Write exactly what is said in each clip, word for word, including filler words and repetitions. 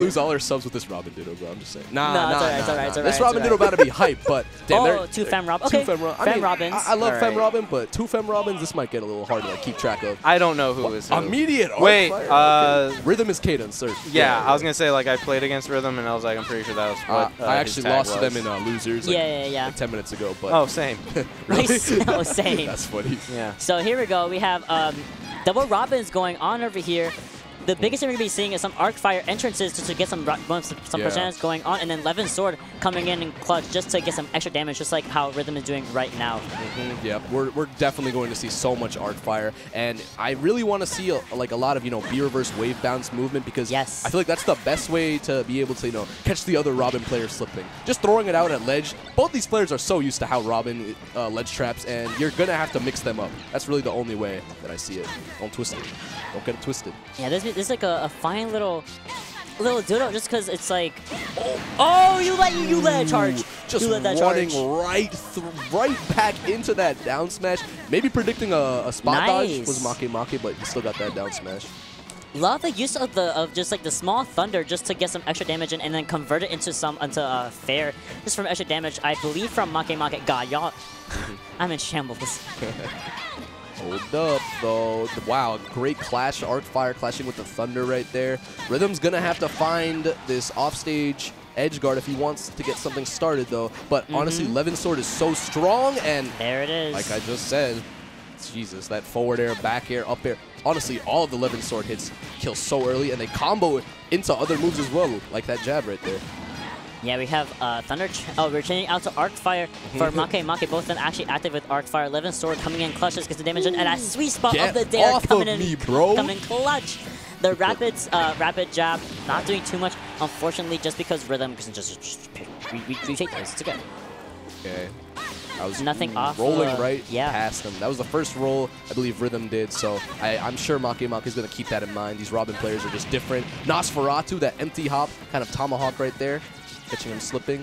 Lose all our subs with this Robin Ditto, bro. I'm just saying. Nah, nah, nah, right, nah, right, nah. Right, this Robin right. Ditto about to be hype, but damn, oh, two Femme Robins. Okay. Two Femme, Ro femme I mean, Robins. I, I love right. Femme Robin, but two Femme Robins. This might get a little hard to like, keep track of. I don't know who what? is who. Immediate. Wait, Arcfire, uh, okay. Rhythm is cadence. Sir. Yeah, yeah, yeah, I was gonna say like I played against Rhythm, and I was like I'm pretty sure that was. What, uh, uh, I actually lost to them in uh, losers. Like, yeah, yeah, yeah. Like ten minutes ago, but oh, same. Really? Oh, same. That's funny. Yeah. So here we go. We have um, double Robins going on over here. The biggest thing we're going to be seeing is some Arcfire entrances just to get some some yeah. percentage going on, and then Levin Sword coming in and clutch just to get some extra damage, just like how Rhythm is doing right now. Mm-hmm. Yeah, we're, we're definitely going to see so much Arcfire, and I really want to see a, like a lot of you know B reverse wave bounce movement because yes. I feel like that's the best way to be able to you know catch the other Robin player slipping. Just throwing it out at ledge. Both these players are so used to how Robin uh, ledge traps, and you're going to have to mix them up. That's really the only way that I see it. Don't twist it. Don't get it twisted. Yeah, there's This is like a, a fine little, little doodle, just because it's like, oh, you let you, you let it charge, just you let that running charge. right, th right back into that down smash. Maybe predicting a, a spot nice. dodge was Makemake, but you still got that down smash. Love the use of the of just like the small thunder just to get some extra damage in, and then convert it into some into uh, fair just from extra damage. I believe from Makemake. God, y'all, I'm in shambles. Hold up, though. Wow, great clash. Arcfire clashing with the Thunder right there. Rhythm's going to have to find this offstage edge guard if he wants to get something started, though. But mm-hmm. honestly, Levin Sword is so strong, and there it is. Like I just said, Jesus, that forward air, back air, up air. Honestly, all of the Levin Sword hits kill so early, and they combo into other moves as well, like that jab right there. Yeah, we have uh, Thunder. Ch oh, we're changing out to Arcfire for Makemake. Both of them actually active with Arcfire. Levin Sword coming in clutch, just gets the damage in, and a sweet spot of the dare coming in, me, bro. coming clutch. The rapids, uh, rapid jab, not doing too much, unfortunately, just because Rhythm. Because just, just we, we, we take this. It's okay. Okay. I was Nothing off rolling uh, right yeah. past them. That was the first roll I believe Rhythm did, so I, I'm sure Makemake is going to keep that in mind. These Robin players are just different. Nosferatu, that empty hop, kind of tomahawk right there. Catching him slipping,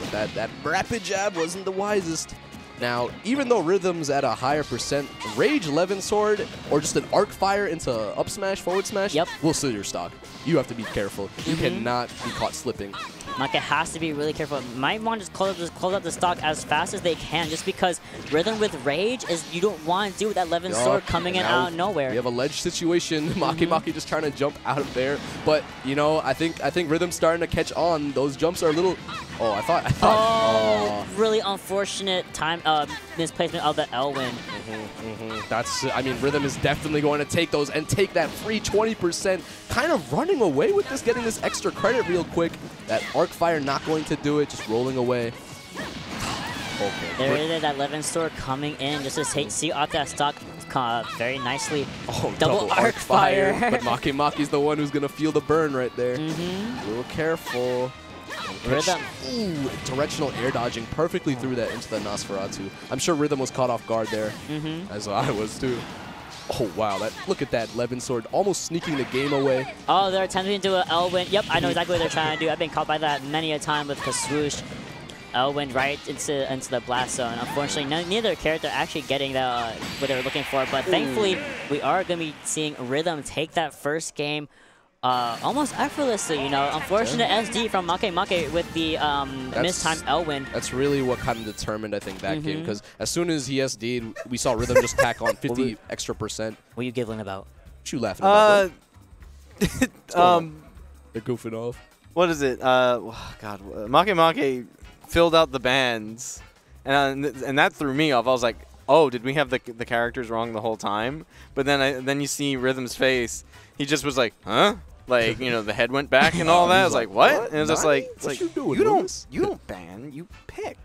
but that, that rapid jab wasn't the wisest. Now, even though Rhythm's at a higher percent, Rage Levin Sword or just an Arc Fire into up smash, forward smash, yep. will steal your stock. You have to be careful. You mm-hmm. cannot be caught slipping. Maka has to be really careful. Might want to just close, just close out the stock as fast as they can, just because Rhythm with Rage is you don't want to do with that Levin yep. Sword coming and in out of nowhere. We have a ledge situation. Makemake mm-hmm. just trying to jump out of there, but you know, I think I think Rhythm's starting to catch on. Those jumps are a little. Oh, I thought. I thought oh, oh, really unfortunate time uh, misplacement of the Elwyn. Mm-hmm, mm-hmm. That's. I mean, Rhythm is definitely going to take those and take that free twenty percent. Kind of running away with this, getting this extra credit real quick. That Arcfire not going to do it, just rolling away. Okay. There it is, that Levin Sword coming in, just to see off that stock uh, very nicely. Oh, double, double Arcfire. Arcfire. But Makemaki's the one who's going to feel the burn right there. Mm-hmm. A little careful. Rhythm. Ooh, directional air dodging perfectly through that into the Nosferatu. I'm sure Rhythm was caught off guard there, mm-hmm. as I was too. Oh, wow. That, look at that Levin Sword almost sneaking the game away. Oh, they're attempting to do an Elwyn. Yep, I know exactly what they're trying to do. I've been caught by that many a time with the swoosh. Elwyn right into into the blast zone. Unfortunately, no, neither character actually getting the, uh, what they were looking for. But thankfully, we are going to be seeing Rhythm take that first game. Uh, almost effortlessly, you know. Unfortunate yeah. S D from Makemake with the um, mistimed Elwyn. That's really what kind of determined, I think, that mm-hmm. game. Because as soon as he S D'd, we saw Rhythm just pack on fifty extra percent. What are you giggling about? What you laughing about? Uh, um, They're goofing off. What is it? Uh, oh God, Makemake filled out the bands, and uh, and that threw me off. I was like, oh, did we have the the characters wrong the whole time? But then I, then you see Rhythm's face. He just was like, huh? Like, you know, the head went back and all that. I was like, what? what? And it was just like, it's like, you, doing, you don't, you don't ban, you pick.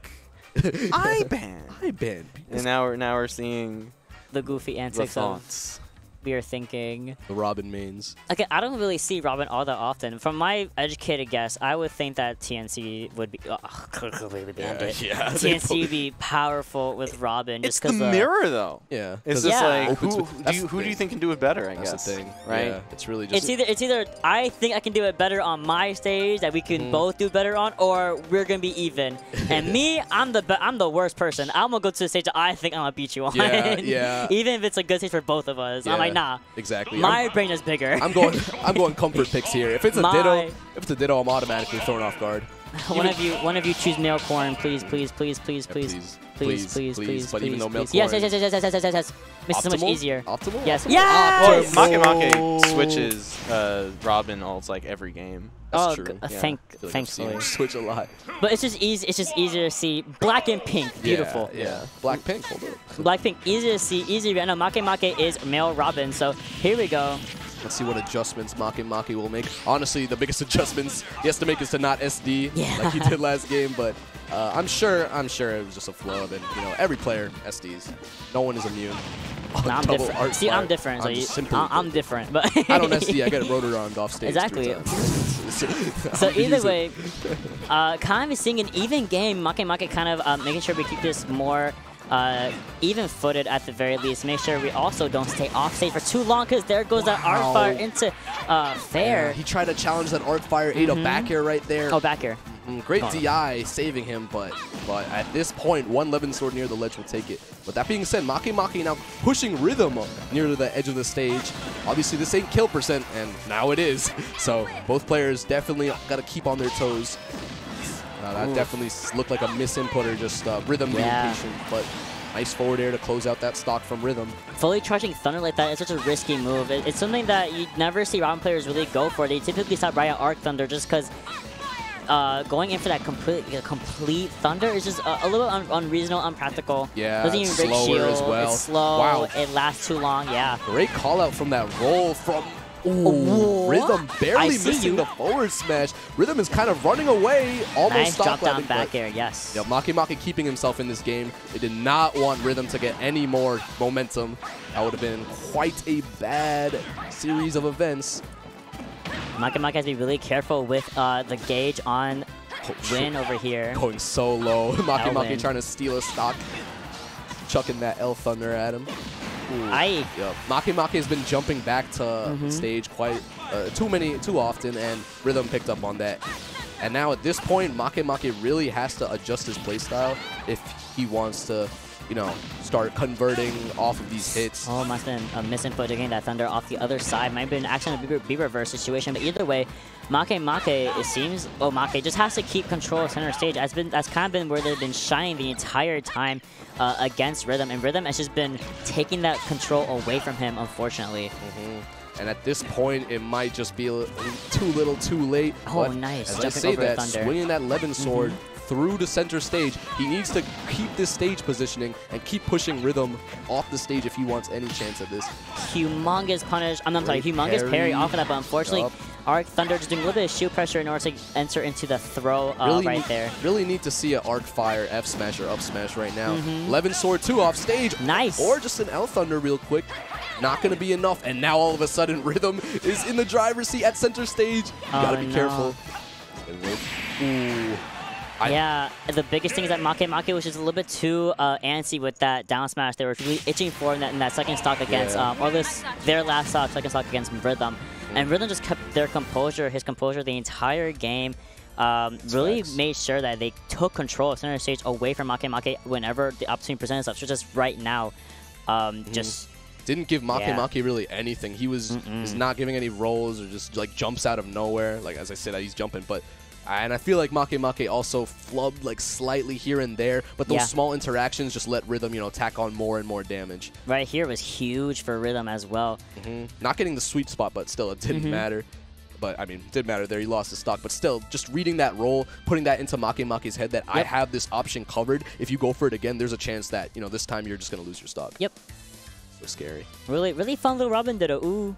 I ban. I ban. And now we're now we're seeing the goofy antics the of we are thinking the Robin mains. Okay, I don't really see Robin all that often. From my educated guess, I would think that T N C would be oh, completely banned. Yeah, it. Yeah, T N C would be powerful with Robin. Just it's the uh, mirror, though. Yeah, it's just yeah. like who, do you, who do you think can do it better? I that's guess the thing, right? Yeah, it's really just it's either it's either I think I can do it better on my stage that we can mm. both do better on, or we're gonna be even. And me, I'm the I'm the worst person. I'm gonna go to the stage that I think I'm gonna beat you on. Yeah, yeah. Even if it's a good stage for both of us, yeah. I'm like, like, nah. Exactly. My I'm, brain is bigger. I'm going. I'm going comfort picks here. If it's a My. ditto, if it's a ditto, I'm automatically thrown off guard. One of you, one of you, choose male corn, please, please, please, please, yeah, please, please, please, please, please, please. But please, even though male corn, yes, yes, yes, yes, yes, yes, yes, yes, yes. Makes it so much easier. Optimal. Yes. Yes. Makemake switches uh, Robin ults like every game. That's oh, true. Yeah. Thank, like thankfully. Switch a lot. But it's just easy. It's just easier to see. Black and pink, beautiful. Yeah, yeah. Black pink. Hold up. Black pink, easy to see, easy. I know Makemake is male Robin, so here we go. Let's see what adjustments Makemake will make. Honestly, the biggest adjustments he has to make is to not S D yeah. like he did last game. But uh, I'm sure, I'm sure it was just a flub, and you know every player S Ds. No one is immune. Oh, no, I'm different. See, I'm different. I'm, so you, I'm different. But I don't S D. I get rotor armed off stage. Exactly. So either way, uh, kind of seeing an even game. Makemake kind of uh, making sure we keep this more uh, even-footed at the very least. Make sure we also don't stay off stage for too long, because there goes wow. that Arcfire into uh, fair. Yeah, he tried to challenge that Arcfire, ate mm -hmm. a back air right there. Oh, back air. Mm, great oh. D I saving him, but but at this point, one Levin Sword near the ledge will take it. But that being said, Makemake now pushing Rhythm near to the edge of the stage. Obviously, this ain't kill percent, and now it is. So both players definitely got to keep on their toes. Uh, that Ooh. definitely looked like a misinputter, just uh, Rhythm yeah. being patient, but nice forward air to close out that stock from Rhythm. Fully charging Thunder like that is such a risky move. It, it's something that you never see Robin players really go for. They typically stop right at Arc Thunder just because uh, going in for that complete complete Thunder is just a, a little un unreasonable, unpractical. Yeah, doesn't even break shield. As well. It's slow. Wow. It lasts too long. Yeah. Great call out from that roll from. Ooh, Rhythm barely missing you. the forward smash. Rhythm is kind of running away, almost nice stop drop down back air, yes. Yeah, Makemake keeping himself in this game. They did not want Rhythm to get any more momentum. That would have been quite a bad series of events. Makemake has to be really careful with uh, the gauge on oh, Win over here. Going so low. Makemake trying to steal a stock. Chucking that L Thunder at him. Aye. Yep. Makemake has been jumping back to mm-hmm. stage quite uh, too many, too often, and Rhythm picked up on that. And now at this point, Makemake really has to adjust his playstyle if he wants to, you know, start converting off of these hits. Oh, must have been a misinput to gain that Thunder off the other side. Might have been actually a B reverse situation, but either way, Makemake, it seems, oh, Make just has to keep control of center stage. That's been, that's kind of been where they've been shining the entire time uh, against Rhythm, and Rhythm has just been taking that control away from him, unfortunately. Mm-hmm. And at this point, it might just be too little, too late. Oh, but nice! As I say that, swinging that Levin Sword. Mm-hmm. Through to center stage. He needs to keep this stage positioning and keep pushing Rhythm off the stage if he wants any chance of this. Humongous punish. I'm, I'm sorry, humongous parry. parry off of that, but unfortunately, yep. Arc Thunder just doing a little bit of shield pressure in order to enter into the throw uh, really right need, there. Really need to see an Arc Fire F smash or up smash right now. Mm-hmm. Levin Sword two off stage. Nice. Or just an L Thunder real quick. Not going to be enough. And now all of a sudden, Rhythm is in the driver's seat at center stage. You oh, gotta be no. careful. Ooh. Yeah, the biggest thing is that Makemake was just a little bit too uh, antsy with that down smash. They were really itching for in that, in that second stock against, yeah. um, or this, their last stock, second stock against Rhythm. And Rhythm just kept their composure, his composure the entire game. Um, really nice. Made sure that they took control of center stage away from Makemake whenever the opportunity presented itself. So just right now, um, mm. just... Didn't give Makemake yeah. really anything. He was mm -mm. just not giving any rolls or just like jumps out of nowhere. Like as I said, he's jumping, but... And I feel like Makemake also flubbed like slightly here and there, but those yeah. small interactions just let Rhythm, you know, tack on more and more damage. Right here was huge for Rhythm as well. Mm-hmm. Not getting the sweet spot, but still, it didn't mm-hmm. matter. But, I mean, it did matter there. He lost his stock. But still, just reading that roll, putting that into Makemake's head that yep. I have this option covered. If you go for it again, there's a chance that, you know, this time you're just going to lose your stock. Yep. So scary. Really, really fun little Robin did a ooh.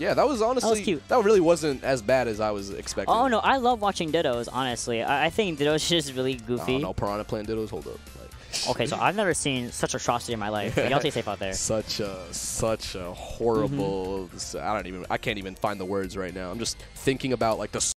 Yeah, that was honestly, that, was cute. that really wasn't as bad as I was expecting. Oh, no, I love watching Dittos, honestly. I, I think Dittos is really goofy. No, no, Piranha playing Dittos, hold up. Like. Okay, so I've never seen such atrocity in my life. Like, y'all stay safe out there. Such a, such a horrible, mm-hmm. I don't even, I can't even find the words right now. I'm just thinking about, like, the